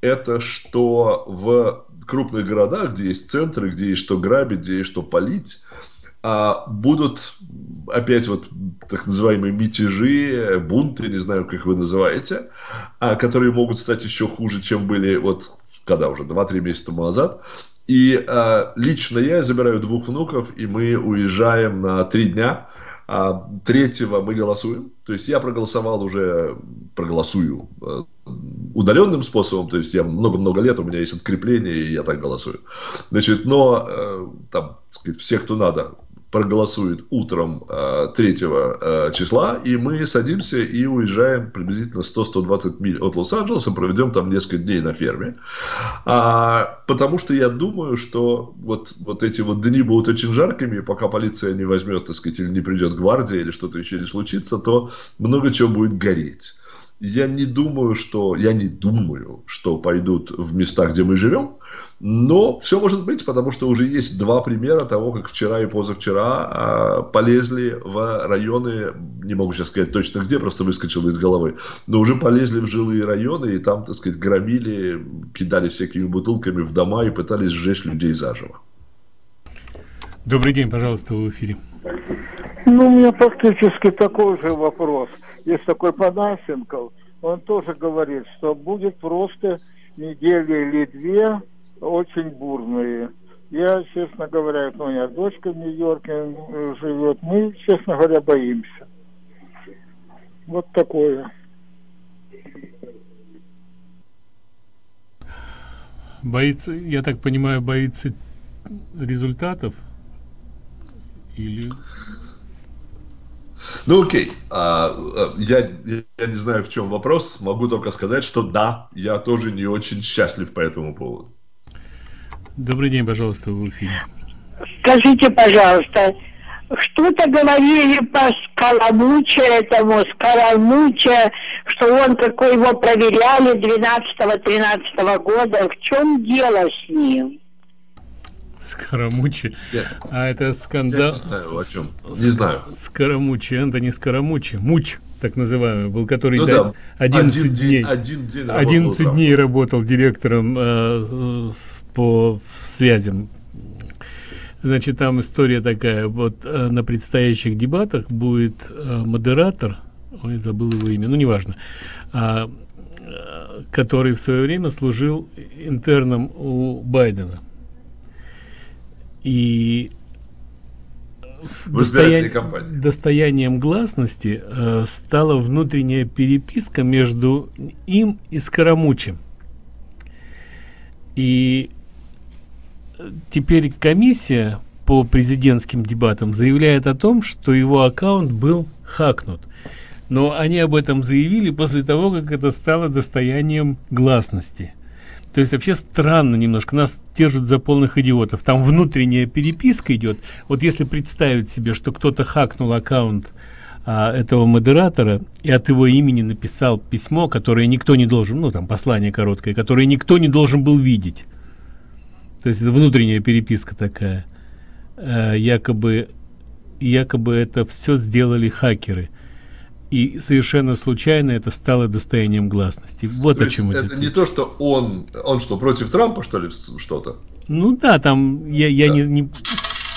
это что в крупных городах, где есть центры, где есть что грабить, где есть что палить, а будут опять вот так называемые мятежи, бунты, не знаю, как вы называете, а, которые могут стать еще хуже, чем были вот когда уже два-три месяца тому назад. И а, лично я забираю двух внуков, и мы уезжаем на три дня. А, третьего мы голосуем. То есть я проголосовал уже, проголосую удаленным способом. То есть я много-много лет, у меня есть открепление, и я так голосую. Значит, но там, так сказать, все, кто надо, проголосует утром третьего числа, и мы садимся и уезжаем приблизительно сто-сто двадцать миль от Лос-Анджелеса, проведем там несколько дней на ферме. А, потому что я думаю, что вот, вот эти вот дни будут очень жаркими, и пока полиция не возьмет, так сказать, или не придет гвардия, или что-то еще не случится, то много чего будет гореть. Я не думаю, что, я не думаю, что пойдут в места, где мы живем, но все может быть, потому что уже есть два примера того, как вчера и позавчера полезли в районы, не могу сейчас сказать точно где, просто выскочило из головы, но уже полезли в жилые районы и там, так сказать, громили, кидали всякими бутылками в дома и пытались сжечь людей заживо. Добрый день, пожалуйста, в эфире. Ну, у меня практически такой же вопрос. Есть такой Панасенков, он тоже говорит, что будет просто неделя или две очень бурные. Я, честно говоря, у меня дочка в Нью-Йорке живет, мы, честно говоря, боимся. Вот такое. Боится, я так понимаю, боится результатов? Или... Ну, окей. А, я, я не знаю, в чем вопрос. Могу только сказать, что да, я тоже не очень счастлив по этому поводу. Добрый день, пожалуйста, в эфире. Скажите, пожалуйста, что-то говорили по Скоромуче этому, Скоромуче, что он, как его проверяли двенадцатого-тринадцатого года. В чем дело с ним? Скоромучи. Yeah. А это скандал. Не знаю, о чем. Не знаю. Скоромучи, Антони Скоромучи. Муч, так называемый, был, который ну, да. одиннадцать, один дней, день, один день одиннадцать работал, дней работал директором э, по связям. Значит, там история такая. Вот э, на предстоящих дебатах будет э, модератор, ой, забыл его имя, ну, неважно, э, который в свое время служил интерном у Байдена. И достоя... достоянием гласности э, стала внутренняя переписка между им и Скоромучем. И теперь комиссия по президентским дебатам заявляет о том, что его аккаунт был хакнут. Но они об этом заявили после того, как это стало достоянием гласности. То есть вообще странно немножко, нас держат за полных идиотов. Там внутренняя переписка идет. Вот если представить себе, что кто-то хакнул аккаунт а, этого модератора и от его имени написал письмо, которое никто не должен, ну там послание короткое, которое никто не должен был видеть. То есть это внутренняя переписка такая. А, якобы, якобы это все сделали хакеры. И совершенно случайно это стало достоянием гласности. Вот то о чем это. Это не то, что он, он что, против Трампа, что ли, что-то? Ну да, там, я, я да. Не, не...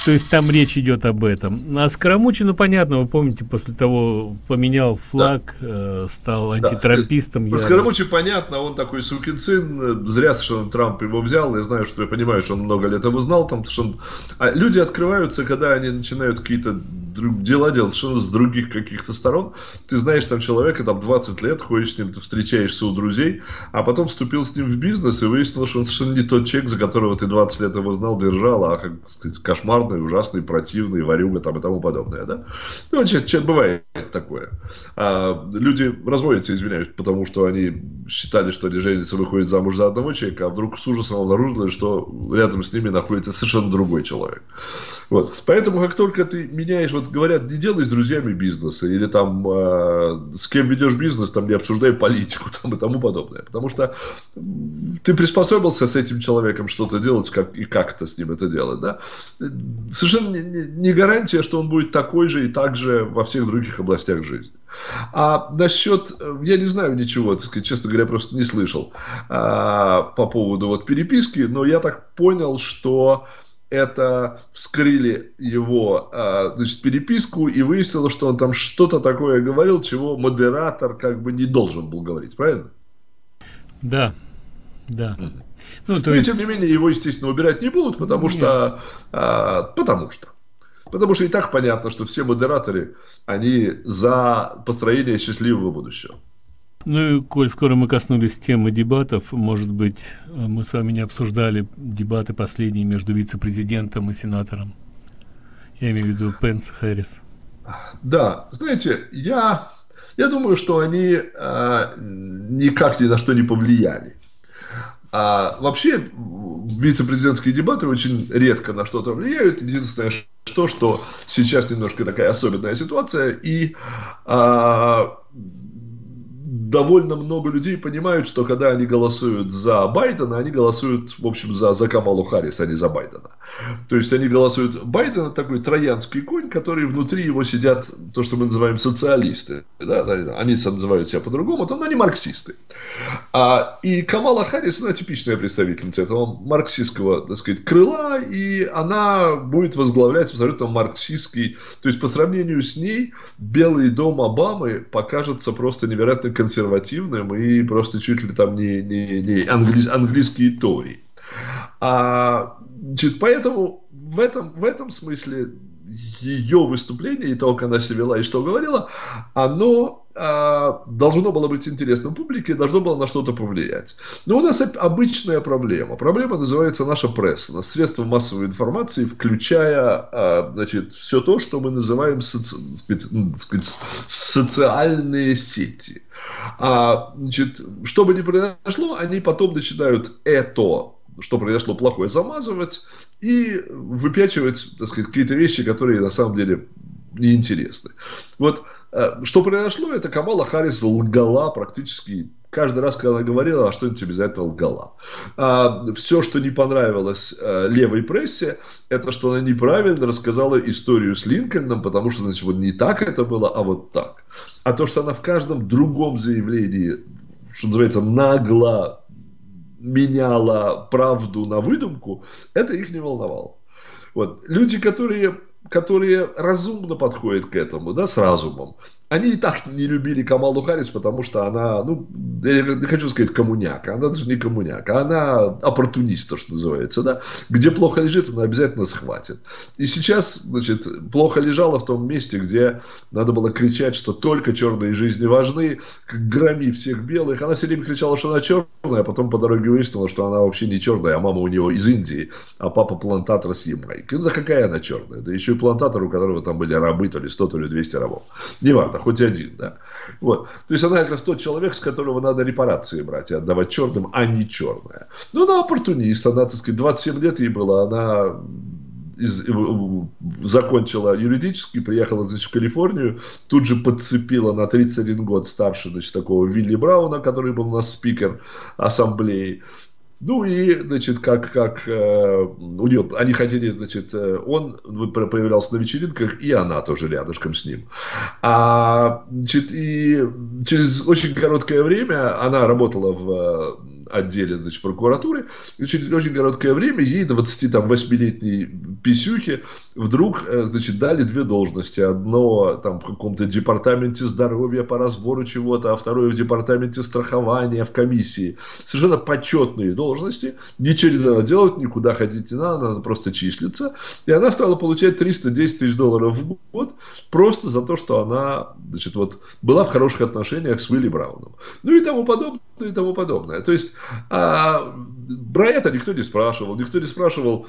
То есть там речь идет об этом. А Скоромучи, ну понятно, вы помните, после того поменял флаг, да. э, стал антитрампистом. Да. Скоромучи понятно, он такой сукин сын, зря совершенно Трамп его взял. Я знаю, что я понимаю, что он много лет его знал. Там, что он... а люди открываются, когда они начинают какие-то дела делать совершенно с других каких-то сторон. Ты знаешь там человека, там двадцать лет, ходишь с ним, ты встречаешься у друзей, а потом вступил с ним в бизнес и выяснилось, что он совершенно не тот человек, за которого ты двадцать лет его знал, держал, а, как сказать, кошмарный, ужасный, противный, ворюга там и тому подобное, да? Ну, че-че бывает такое. А, люди разводятся, извиняюсь, потому что они считали, что они женятся, выходят замуж за одного человека, а вдруг с ужасом обнаружили, что рядом с ними находится совершенно другой человек. Вот. Поэтому, как только ты меняешь вот говорят, не делай с друзьями бизнеса, или там э, с кем ведешь бизнес, там не обсуждай политику там, и тому подобное. Потому что ты приспособился с этим человеком что-то делать как, и как-то с ним это делать. Да? Совершенно не, не гарантия, что он будет такой же и так же во всех других областях жизни. А насчет, я не знаю ничего, так сказать, честно говоря, просто не слышал а, по поводу вот, переписки, но я так понял, что... Это вскрыли его значит, переписку и выяснилось, что он там что-то такое говорил, чего модератор как бы не должен был говорить, правильно? Да, да. Mm-hmm. Ну, то есть... И тем не менее его, естественно, убирать не будут, потому Нет. что... А, потому что. Потому что и так понятно, что все модераторы, они за построение счастливого будущего. Ну и, коль скоро мы коснулись темы дебатов, может быть, мы с вами не обсуждали дебаты последние между вице-президентом и сенатором. Я имею в виду Пенс и Харрис. Да, знаете, я, я думаю, что они а, никак ни на что не повлияли. А, вообще, вице-президентские дебаты очень редко на что-то влияют. Единственное, что, что сейчас немножко такая особенная ситуация. И... А, довольно много людей понимают, что когда они голосуют за Байдена, они голосуют, в общем, за, за Камалу Харрис, а не за Байдена. То есть, они голосуют... Байден – такой троянский конь, который внутри его сидят, то, что мы называем социалисты. Да? Они называют себя по-другому, но они марксисты. А, и Камала Харрис, она типичная представительница этого марксистского, так сказать, крыла, и она будет возглавлять абсолютно марксистский... То есть, по сравнению с ней, Белый дом Обамы покажется просто невероятно консервативным. консервативным и просто чуть ли там не, не, не англи, английские тори. А, значит, поэтому в этом, в этом смысле ее выступление и то, как она себя вела и что говорила, оно а, должно было быть интересным публике, должно было на что-то повлиять. Но у нас обычная проблема. Проблема называется наша пресса, средства массовой информации, включая а, значит, все то, что мы называем соци... сказать, социальные сети. А, значит, что бы ни произошло, они потом начинают это, что произошло плохое, замазывать и выпячивать, так сказать, какие-то вещи, которые на самом деле неинтересны. Вот а, что произошло, это Камала Харрис лгала практически каждый раз, когда она говорила, а что-нибудь обязательно лгала. А, все, что не понравилось а, левой прессе, это что она неправильно рассказала историю с Линкольном, потому что, значит, вот не так это было, а вот так. А то, что она в каждом другом заявлении, что называется, нагло меняла правду на выдумку, это их не волновало. Вот. Люди, которые которые разумно подходят к этому, да, с разумом. Они и так не любили Камалу Харрис, потому что она, ну, я не хочу сказать коммуняка, она даже не коммуняка, она оппортунист, то, что называется, да, где плохо лежит, она обязательно схватит. И сейчас, значит, плохо лежала в том месте, где надо было кричать, что только черные жизни важны, громи всех белых. Она все время кричала, что она черная, а потом по дороге выяснила, что она вообще не черная, а мама у него из Индии, а папа плантатор с Ямайки. Ну, да какая она черная? Да еще и плантатор, у которого там были рабы, то ли сто, то ли двести рабов. Неважно. Хоть один, да. Вот. То есть она как раз тот человек, с которого надо репарации брать и отдавать черным, а не черная. Ну, она оппортунист, она, так сказать, двадцать семь лет ей было, она из, закончила юридически, приехала, значит, в Калифорнию, тут же подцепила на тридцать один год старше, значит, такого Вилли Брауна, который был у нас спикер ассамблеи. Ну и, значит, как, как э, у нее, они хотели, значит, он появлялся на вечеринках, и она тоже рядышком с ним. А, значит, и через очень короткое время она работала в отделе, значит, прокуратуры, и через очень короткое время ей двадцативосьмилетней писюхе вдруг, значит, дали две должности. Одно там в каком-то департаменте здоровья по разбору чего-то, а второе в департаменте страхования, в комиссии. Совершенно почетные должности. Должности, ничего не надо делать, никуда ходить не надо, надо просто числиться. И она стала получать триста десять тысяч долларов в год просто за то, что она, значит, вот, была в хороших отношениях с Уилли Брауном. Ну и тому подобное, и тому подобное. То есть, а, про это никто не спрашивал. Никто не спрашивал,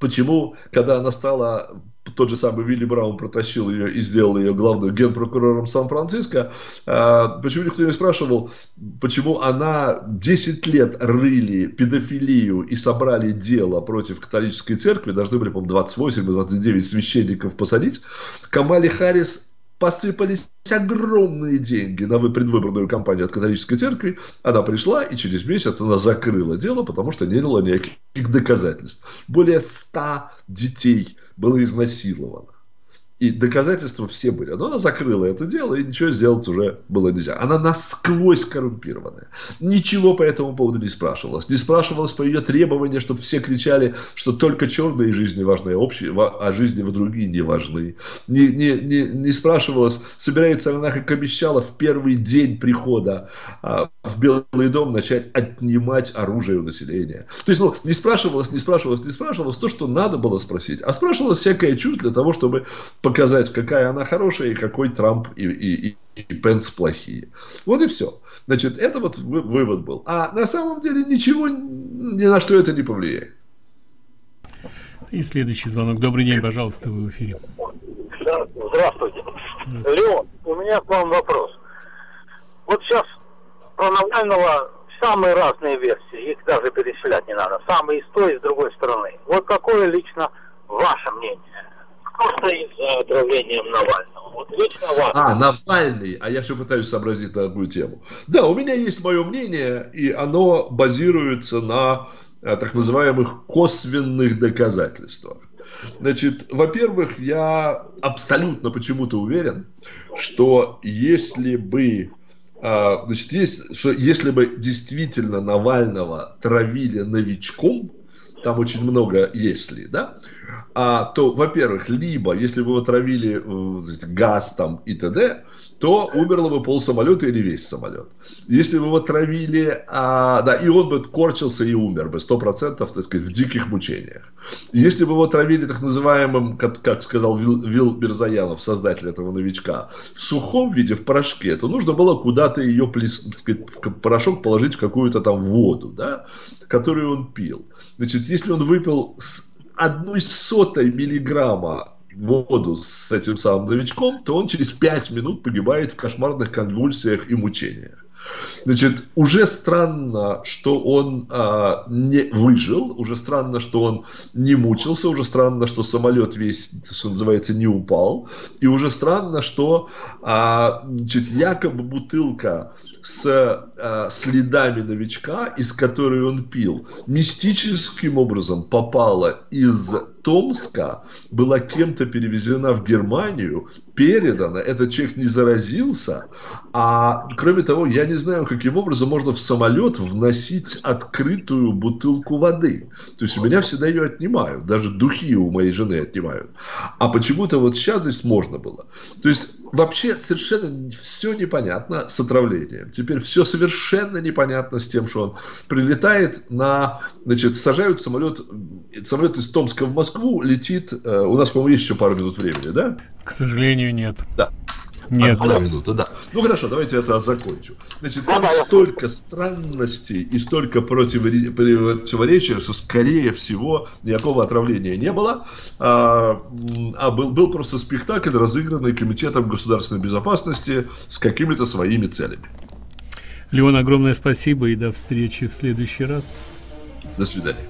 почему, когда она стала... Тот же самый Вилли Браун протащил ее и сделал ее главным генпрокурором Сан-Франциско. Почему никто не спрашивал, почему она десять лет рыли педофилию и собрали дело против католической церкви, должны были, по-моему, двадцать восемь или двадцать девять священников посадить. Камале Харрис посыпались огромные деньги на предвыборную кампанию от католической церкви. Она пришла, и через месяц она закрыла дело, потому что не было никаких доказательств. Более ста детей было изнасиловано. И доказательства все были. Но она закрыла это дело, и ничего сделать уже было нельзя. Она насквозь коррумпированная. Ничего по этому поводу не спрашивалось. Не спрашивалось по ее требованию, чтобы все кричали, что только черные жизни важны, а жизни в другие не важны. Не, не, не, не спрашивалось, собирается ли она, как обещала, в первый день прихода в Белый дом начать отнимать оружие у населения. То есть, ну, не спрашивалось, не спрашивалось, не спрашивалось то, что надо было спросить. А спрашивалось всякое чушь для того, чтобы... показать, какая она хорошая и какой Трамп и, и, и Пенс плохие. Вот и все. Значит, это вот вывод был. А на самом деле ничего, ни на что это не повлияет. И следующий звонок. Добрый день, пожалуйста, вы в эфире. Здравствуйте. Здравствуйте. Леон, у меня к вам вопрос. Вот сейчас про Навального самые разные версии, их даже перечислять не надо. Самые и с той, и с другой стороны. Вот какое лично ваше мнение? Кто стоит за отравлением Навального? Вот лично важно. А, Навальный. А я все пытаюсь сообразить на одну тему. Да, у меня есть мое мнение, и оно базируется на так называемых косвенных доказательствах. Значит, во-первых, я абсолютно почему-то уверен, что если бы, значит, есть, что если бы действительно Навального травили новичком, там очень много «если», да, а, то, во-первых, либо, если бы его травили газ там и т.д., то умерло бы пол самолета или весь самолет. Если бы его травили, а, да, и он бы корчился и умер бы, сто процентов, так сказать, в диких мучениях. Если бы его травили так называемым, как, как сказал Вил, Вил Мирзоянов, создатель этого новичка, в сухом виде, в порошке, то нужно было куда-то ее, плес, так сказать, в порошок положить в какую-то там воду, да, которую он пил. Значит, если он выпил с одной сотой миллиграмма воду с этим самым новичком, то он через пять минут погибает в кошмарных конвульсиях и мучениях. Значит, уже странно, что он а, не выжил, уже странно, что он не мучился, уже странно, что самолет весь, что называется, не упал, и уже странно, что а, значит, якобы бутылка с а, следами новичка, из которой он пил, мистическим образом попала из Томска была кем-то перевезена в Германию, передана, этот человек не заразился, а кроме того, я не знаю, каким образом можно в самолет вносить открытую бутылку воды. То есть у меня всегда ее отнимают, даже духи у моей жены отнимают. А почему-то вот сейчас здесь можно было. То есть вообще совершенно все непонятно с отравлением. Теперь все совершенно непонятно с тем, что он прилетает на... Значит, сажают самолет, самолет из Томска в Москву, летит... Э, у нас, по-моему, есть еще пару минут времени, да? К сожалению, нет. Да. Нет. Одна минута, да. Ну хорошо, давайте это закончу. Значит, там столько странностей и столько противоречия, что скорее всего никакого отравления не было, а, а был, был просто спектакль, разыгранный Комитетом государственной безопасности с какими-то своими целями. Леон, огромное спасибо и до встречи в следующий раз. До свидания.